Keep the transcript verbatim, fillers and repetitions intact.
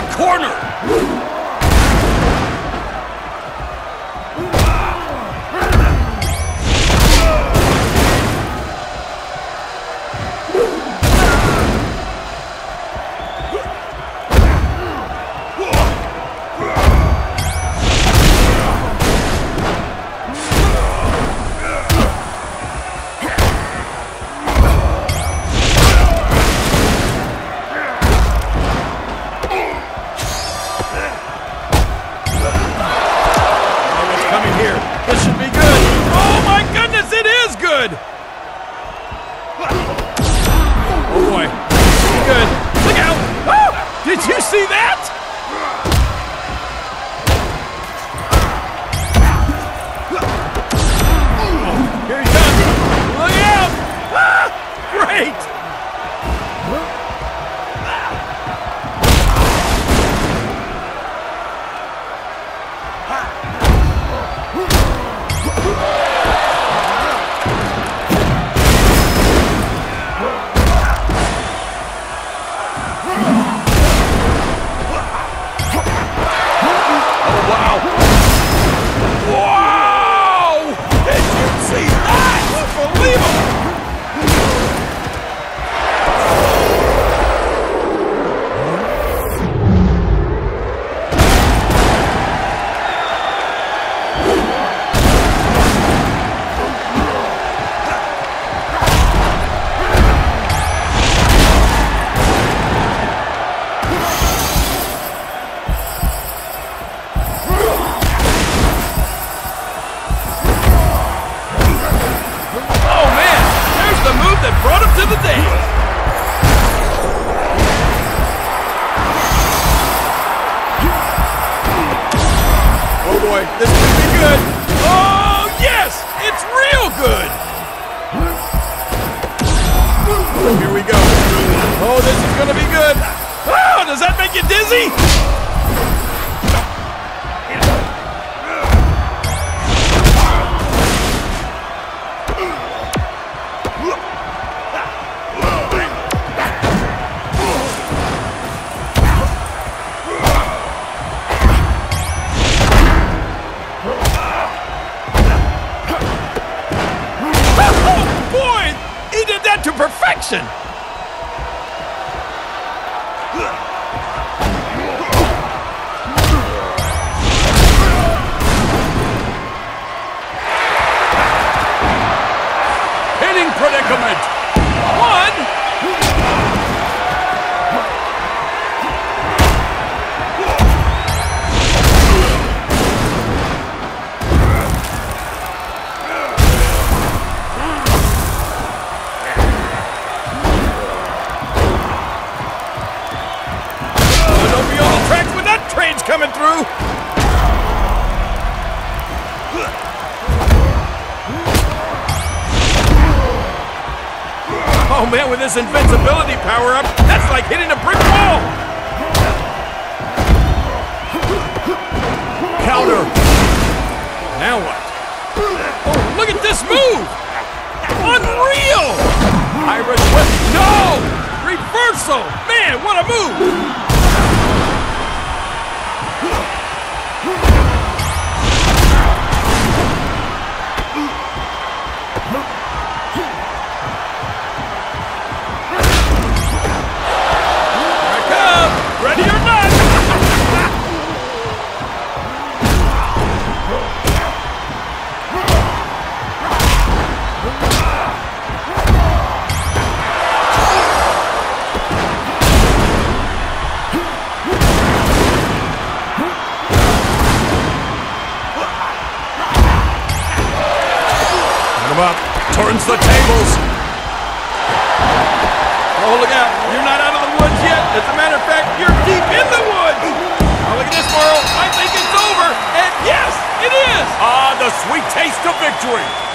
the corner. This invincibility power-up, that's like hitting a brick wall! Counter! Now what? Oh, look at this move! Unreal! Irish whip, no! Reversal! Man, what a move! Turns the tables. Oh, look out. You're not out of the woods yet. As a matter of fact, you're deep in the woods. Oh, look at this, Morrow. I think it's over. And yes, it is. Ah, the sweet taste of victory.